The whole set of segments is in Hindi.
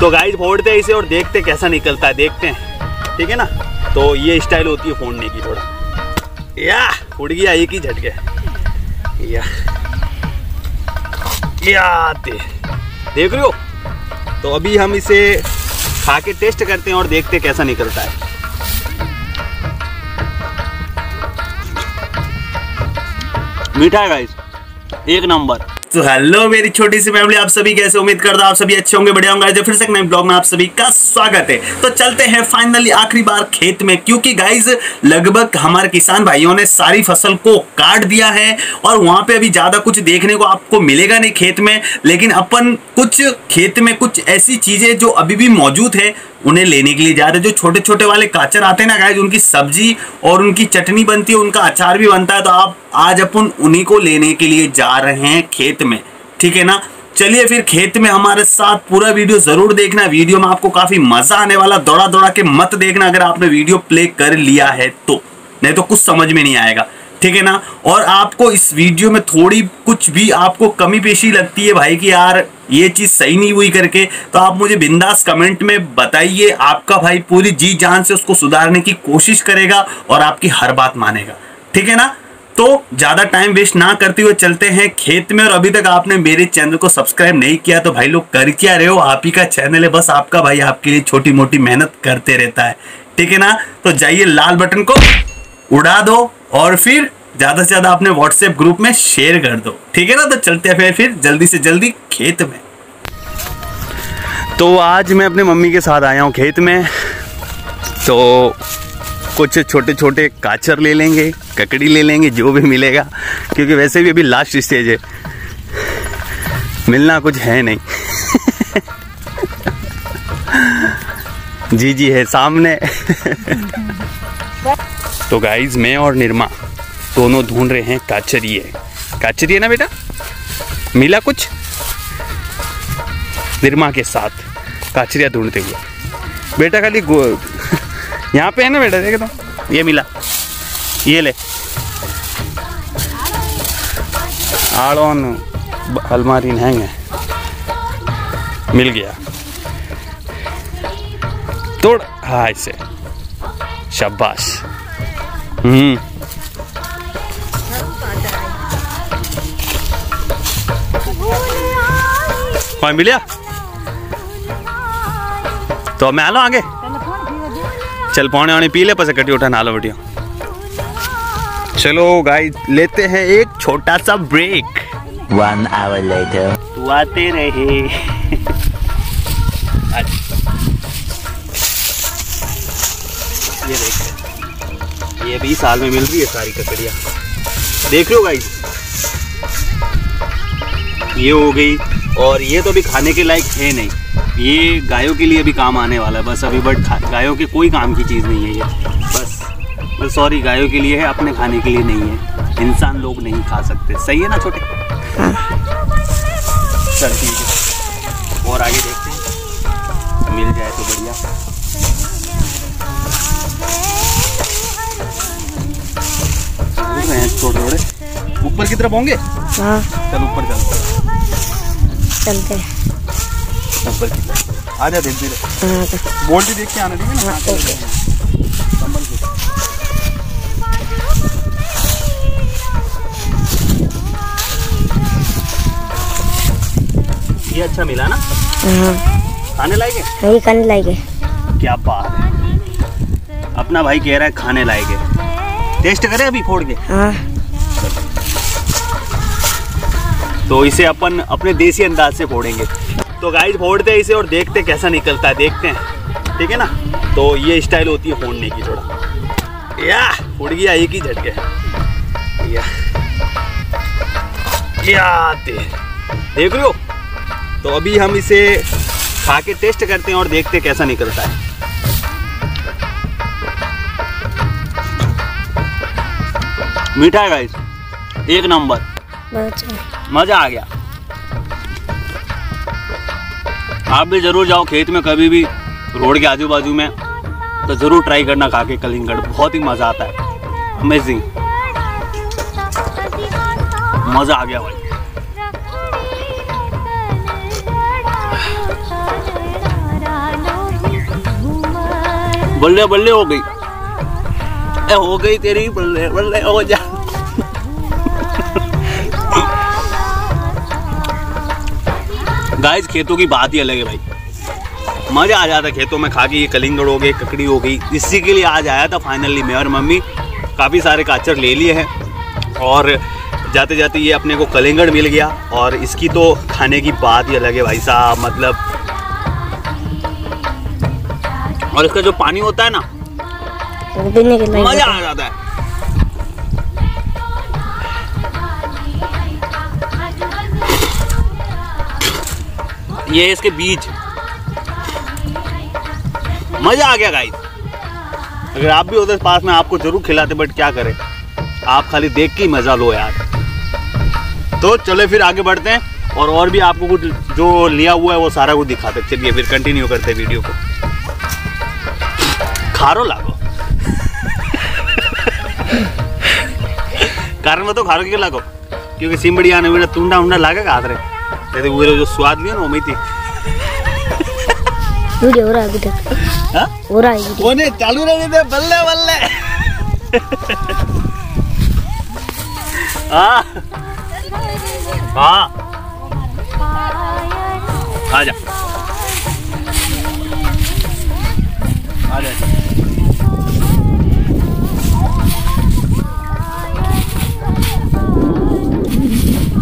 तो गाइस फोड़ते हैं इसे और देखते हैं कैसा निकलता है, देखते हैं ठीक है ना। तो ये स्टाइल होती है फोड़ने की। थोड़ा या उड़ गया एक ही झटके या आते देख रहे हो। तो अभी हम इसे खा के टेस्ट करते हैं और देखते हैं कैसा निकलता है। मीठा है गाइस, एक नंबर। तो हेलो मेरी छोटी सी फैमिली, आप सभी कैसे? उम्मीद करता हूँ आप सभी अच्छे होंगे, बढ़िया होंगे। फिर से एक नए ब्लॉग में आप सभी का स्वागत है। तो चलते हैं फाइनली आखिरी बार खेत में, क्योंकि गाइज लगभग हमारे किसान भाइयों ने सारी फसल को काट दिया है और वहां पे अभी ज्यादा कुछ देखने को आपको मिलेगा नहीं खेत में। लेकिन अपन कुछ खेत में कुछ ऐसी चीजें जो अभी भी मौजूद है उन्हें लेने के लिए जा रहे हैं। जो छोटे छोटे वाले काचर आते हैं ना गाइज, उनकी सब्जी और उनकी चटनी बनती है, उनका अचार भी बनता है। तो आप आज अपन उन्हीं को लेने के लिए जा रहे हैं खेत में, ठीक है ना। चलिए फिर खेत में हमारे साथ पूरा वीडियो जरूर देखना। वीडियो में आपको काफी मजा आने वाला, दौड़ा दौड़ा के मत देखना अगर आपने वीडियो प्ले कर लिया है तो, नहीं तो कुछ समझ में नहीं आएगा, ठीक है ना। और आपको इस वीडियो में थोड़ी कुछ भी आपको कमी पेशी लगती है भाई कि यार ये चीज़ सही नहीं हुई करके, तो आप मुझे बिंदास कमेंट में बताइए। आपका भाई पूरी जी जान से उसको सुधारने की कोशिश करेगा और आपकी हर बात मानेगा, ठीक है ना। तो ज़्यादा टाइम वेस्ट ना करते हुए चलते हैं खेत में। और अभी तक आपने मेरे चैनल को सब्सक्राइब नहीं किया तो भाई लोग कर क्या रहे हो, आप ही का चैनल है, बस आपका भाई आपके लिए छोटी मोटी मेहनत करते रहता है, ठीक है ना। तो जाइए लाल बटन को उड़ा दो और फिर ज़्यादा से ज़्यादा अपने व्हाट्सएप ग्रुप में शेयर कर दो, ठीक है ना। तो चलते हैं फिर जल्दी से जल्दी खेत में। तो आज मैं अपने मम्मी के साथ आया हूँ खेत में, तो कुछ छोटे छोटे काचर ले लेंगे, ककड़ी ले लेंगे, जो भी मिलेगा, क्योंकि वैसे भी अभी लास्ट स्टेज है, मिलना कुछ है नहीं। जी है सामने। तो गाइज मैं और निर्मा दोनों ढूंढ रहे हैं काचरिये। काचरिये ना बेटा, मिला कुछ? निर्मा के साथ काचरिया ढूंढते हुए बेटा, खाली यहाँ पे है ना बेटा, देखो तो ये मिला, ये ले आड़ोन अलमारी हैंगे, मिल गया, तोड़, हाँ इसे, शाबाश। हाँ मिलिया, तो मैं आलो आगे चल पौने वाने पी ले, पसे कटी उठा नालो बेटिया। चलो गाइस लेते हैं एक छोटा सा ब्रेक। 1 hour later। तू आते रहे। ये देख, ये 20 साल में मिल रही है सारी ककड़िया, देख लो गाइस। ये हो गई और ये तो अभी खाने के लायक है नहीं, ये गायों के लिए भी काम आने वाला है बस अभी, बट गायों के कोई काम की चीज़ नहीं है ये, बस सॉरी गायों के लिए है, अपने खाने के लिए नहीं है, इंसान लोग नहीं खा सकते, सही है ना छोटे। चल ठीक है और आगे देखते हैं, मिल जाए तो बढ़िया। थोड़े थोड़े ऊपर की तरफ होंगे, हाँ चल ऊपर चलते चलते आ जा, धीरे धीरे बोर्ड भी देख के आना, ठीक है ना। ये अच्छा मिला ना, खाने लायक है, खाने लायक है, क्या बात है। अपना भाई कह रहा है खाने लायक है, टेस्ट करें अभी फोड़ के। हाँ तो इसे अपन अपने देसी अंदाज से फोड़ेंगे। तो गाइस फोड़ते हैं इसे और देखते हैं कैसा निकलता है, देखते हैं ठीक है ना। तो ये स्टाइल होती है फोड़ने की। थोड़ा या उड़ गया एक ही झटके या आते देख रहे हो। तो अभी हम इसे खा के टेस्ट करते हैं और देखते हैं कैसा निकलता है। मीठा है गाइस, एक नंबर, मज़ा आ गया। आप भी ज़रूर जाओ खेत में कभी भी, रोड के आजू बाजू में तो ज़रूर ट्राई करना खा के कलिंगड़, बहुत ही मज़ा आता है, अमेजिंग, मज़ा आ गया भाई। बल्ले बल्ले हो गई, ए हो गई तेरी बल्ले बल्ले हो जा। गाइस खेतों की बात ही अलग है भाई, मजा आ जाता है खेतों में खा के। ये कलिंगड़ हो गई, ककड़ी हो गई, इसी के लिए आज आया था फाइनली मैं और मम्मी। काफ़ी सारे काचर ले लिए हैं और जाते जाते ये अपने को कलिंगड़ मिल गया और इसकी तो खाने की बात ही अलग है भाई साहब, मतलब। और इसका जो पानी होता है ना, मजा आ जाता है। ये है इसके बीज, मजा आ गया गाइस। अगर आप भी होते पास में आपको जरूर खिलाते, बट क्या करें, आप खाली देख के ही मजा लो यार। तो चलो फिर आगे बढ़ते हैं और भी आपको कुछ जो लिया हुआ है वो सारा कुछ दिखाते। चलिए फिर कंटिन्यू करते हैं वीडियो को। खारो लागो कारण में तो खारो के लागो, क्योंकि सिमड़िया ने टूंडा उंडा लागेगा हाथ रहे, वो जो स्वाद लिया ना वही थी। चालू रहे थे बल्ले बल्ले। हाँ आजा आजा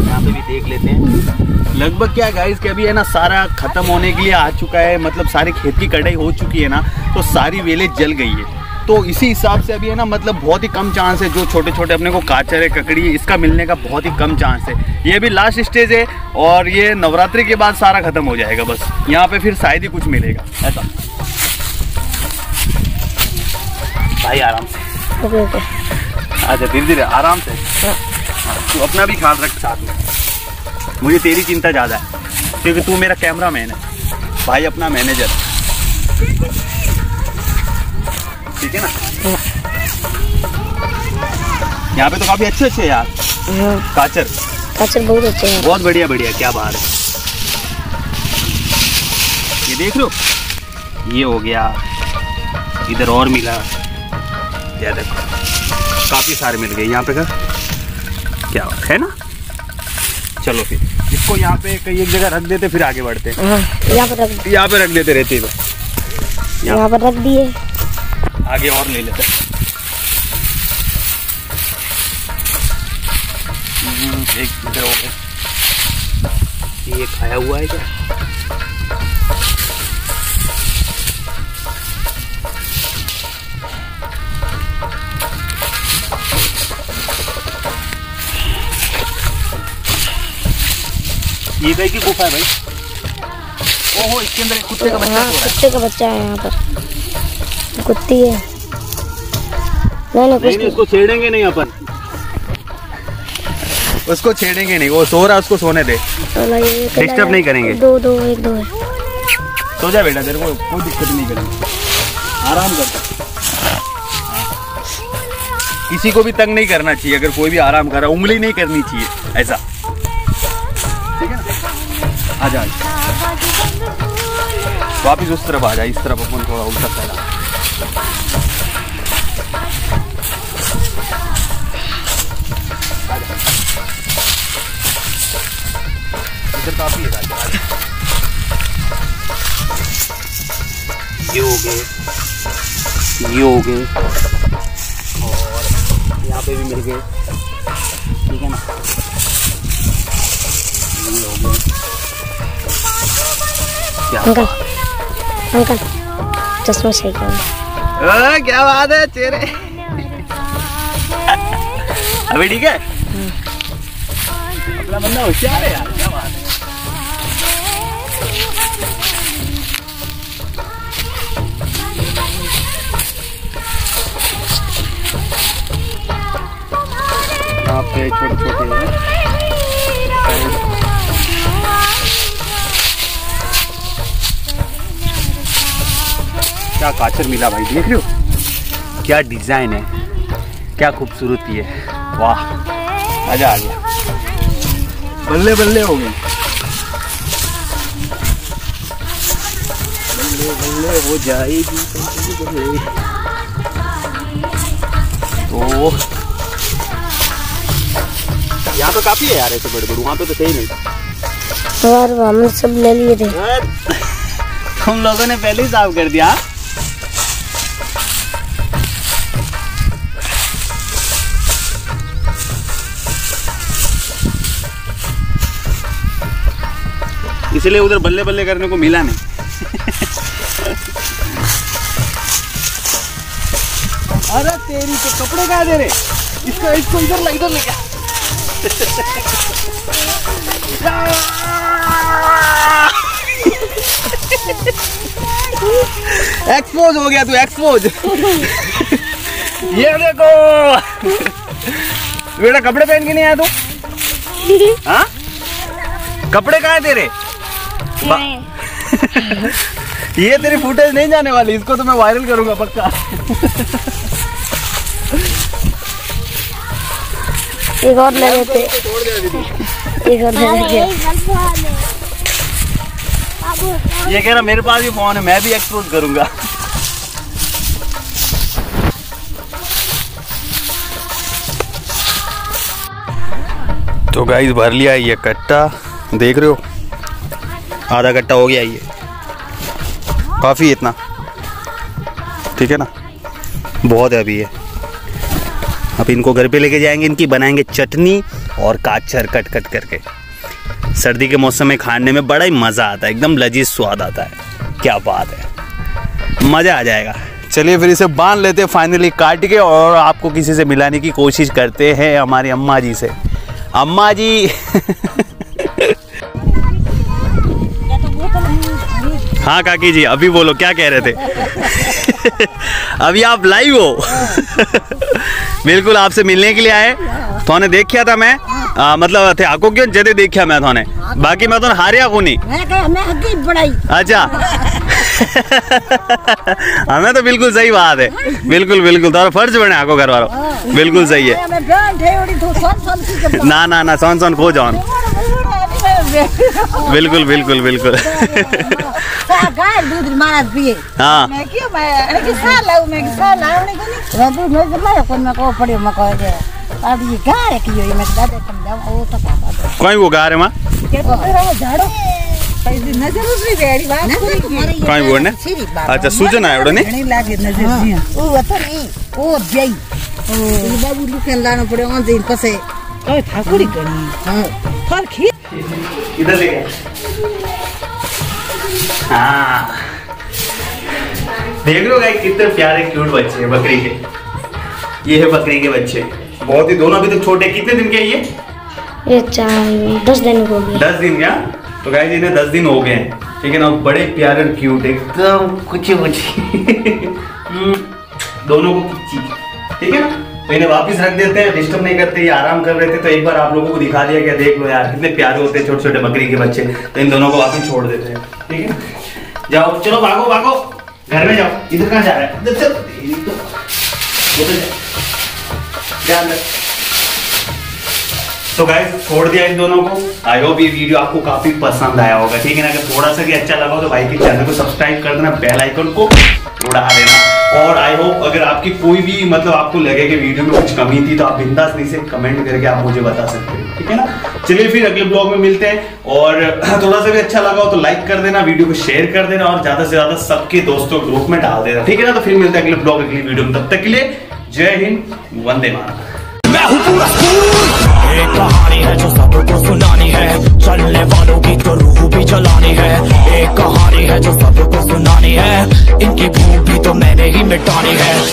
यहाँ पे भी देख लेते हैं। लगभग क्या गाइस कि अभी है ना सारा खत्म होने के लिए आ चुका है, मतलब सारे खेत की कटाई हो चुकी है ना, तो सारी वेलें जल गई है। तो इसी हिसाब से अभी है ना, मतलब बहुत ही कम चांस है जो छोटे छोटे अपने को काचर है, ककड़ी, इसका मिलने का बहुत ही कम चांस है। ये भी लास्ट स्टेज है और ये नवरात्रि के बाद सारा खत्म हो जाएगा बस। यहाँ पे फिर शायद ही कुछ मिलेगा ऐसा भाई। आराम से अच्छा, धीरे धीरे आराम से, तू अपना भी ख्याल रख साथ में। मुझे तेरी चिंता ज़्यादा है क्योंकि तू मेरा कैमरा मैन है भाई, अपना मैनेजर, ठीक है ना। यहाँ पे तो काफ़ी अच्छे अच्छे यार काचर, काचर बहुत अच्छे हैं, बहुत बढ़िया बढ़िया। क्या बात है, ये देख लो, ये हो गया, इधर और मिला, ज़्यादा काफ़ी सारे मिल गए यहाँ पे का, क्या बात है ना। चलो फिर इसको यहाँ पे कहीं एक जगह रख देते, फिर आगे बढ़ते हैं। यहाँ पे रख देते रहते हैं, यहाँ पर रख दिए, आगे और ले लेते हैं। एक इधर हो गया, ये खाया हुआ है क्या? ये गाय की गुफा है भाई। ओहो, इसके अंदर एक कुत्ते का बच्चा है। कुत्ते का बच्चा है यहाँ पर, कुत्ती है। नहीं उसको छेड़ेंगे नहीं अपन, उसको छेड़ेंगे नहीं, वो सो रहा, उसको सोने दे, डिस्टर्ब नहीं करेंगे। दो है, सो जा बेटा, तेरे को कोई दिक्कत नहीं करेंगे, आराम करता। किसी को भी तंग नहीं करना चाहिए, अगर कोई भी आराम कर रहा उंगली नहीं करनी चाहिए ऐसा, ठीक है ना। आ जाए वापिस उस तरफ, आ जाए इस तरफ, अपन थोड़ा उल्टा फैला। इधर काफी है, ये हो गए, ये हो गए, और यहाँ पे भी मिल गए, ठीक है ना। अंकल अंकल चश्मा सही करो, क्या बात है तेरे, अभी ठीक है, अपना बंदा होशियार है यार, क्या बात है। आप छोटे छोटे हैं क्या काचर मिला भाई, देख रहे हो क्या डिजाइन है, क्या खूबसूरती है, वाह मजा आ गया, बल्ले बल्ले हो गए। बल्ले बल्ले हो जाएगी बल्ले। तो यहाँ तो काफी है यार ऐसे बड़े बड़े, वहाँ पे तो सही नहीं था यार, हमने सब ले लिए थे। तुम लोगों ने पहले ही साफ कर दिया। इसलिए उधर बल्ले बल्ले करने को मिला नहीं। अरे तेरी तो कपड़े कहाँ दे रहे, इसको इसको इधर ले गया। एक्सपोज हो गया तू, एक्सपोज। ये देखो बेटा, कपड़े पहन के नहीं आया तू? हाँ कपड़े कहाँ तेरे? ये तेरी फुटेज नहीं जाने वाली, इसको तो मैं वायरल करूंगा पक्का। एक और ले लेते, एक और ले लेते। ये कह रहा मेरे पास भी फोन है, मैं भी एक्सपोज करूंगा। तो गाइस भर लिया ये कट्टा, देख रहे हो आधा कट्टा हो गया, ये काफ़ी इतना ठीक है ना, बहुत है अभी ये। अब इनको घर पे लेके जाएंगे, इनकी बनाएंगे चटनी और काचर कट कट करके। सर्दी के मौसम में खाने में बड़ा ही मज़ा आता है, एकदम लजीज स्वाद आता है, क्या बात है, मज़ा आ जाएगा। चलिए फिर इसे बांध लेते हैं फाइनली काट के, और आपको किसी से मिलाने की कोशिश करते हैं हमारी अम्मा जी से। अम्मा जी हाँ काकी जी अभी बोलो क्या कह रहे थे? अभी आप लाइव हो। बिल्कुल आपसे मिलने के लिए आए, थोने देखिया था मैं, मतलब थे आको क्यों जदे देखिया मैं थोने, बाकी मैं तो हारिया को नहीं मैं अच्छा। हमें तो बिल्कुल सही बात है, बिल्कुल बिल्कुल तुम्हारा फर्ज बने आको घर वालों, बिल्कुल सही है। ना ना ना सोन सोन खो जाओन, बिल्कुल बिल्कुल बिल्कुल। हाँ कोई वो गा रहे माँ कोई बोलने, अच्छा सूजन आयो नहीं इधर ले गए। हाँ देख लो गाइस कितने प्यारे क्यूट बच्चे हैं बकरी के, ये है बकरी के बच्चे, बहुत ही दोनों अभी तक छोटे। कितने दिन के हैं ये? 10 दिन हो गए। 10 दिन क्या? तो गाइस इन्हें 10 दिन हो गए हैं, ठीक है ना। बड़े प्यारे क्यूट एकदम कुछी कुछी। दोनों को कुछी, ठीक है ना। तो इन्हें वापस रख देते हैं, डिस्टर्ब नहीं करते, ये आराम कर रहे थे, तो एक बार आप लोगों को दिखा दिया क्या, देख लो यार कितने प्यारे होते हैं छोटे छोटे बकरी के बच्चे। तो इन दोनों को वापस छोड़ देते हैं, ठीक है। जाओ चलो भागो भागो घर में जाओ, इधर कहाँ जा रहा है, इधर चलो। तो गाइस छोड़ दिया इन दोनों को। आई होप ये वीडियो आपको काफी पसंद आया होगा, ठीक है ना। अगर थोड़ा सा भी अच्छा लगा हो तो भाई के चैनल को सब्सक्राइब कर देना, बेल आइकन को उड़ा देना। और आई होप अगर आपकी कोई भी मतलब आपको लगे कि वीडियो में कुछ कमी थी तो आप बिंदास नीचे कमेंट करके आप मुझे बता सकते हो, ठीक है ना। चलिए फिर अगले ब्लॉग में मिलते हैं, और थोड़ा सा भी अच्छा लगा हो तो लाइक कर देना, वीडियो को शेयर कर देना, और ज्यादा से ज्यादा सबके दोस्तों ग्रुप में डाल देना, ठीक है ना। तो फिर मिलते हैं अगले ब्लॉग अगली वीडियो में, तब तक के लिए जय हिंद वंदे मातरम। कहानी है जो सबको सुनानी है, इनकी भूख भी तो मैंने ही मिटानी है।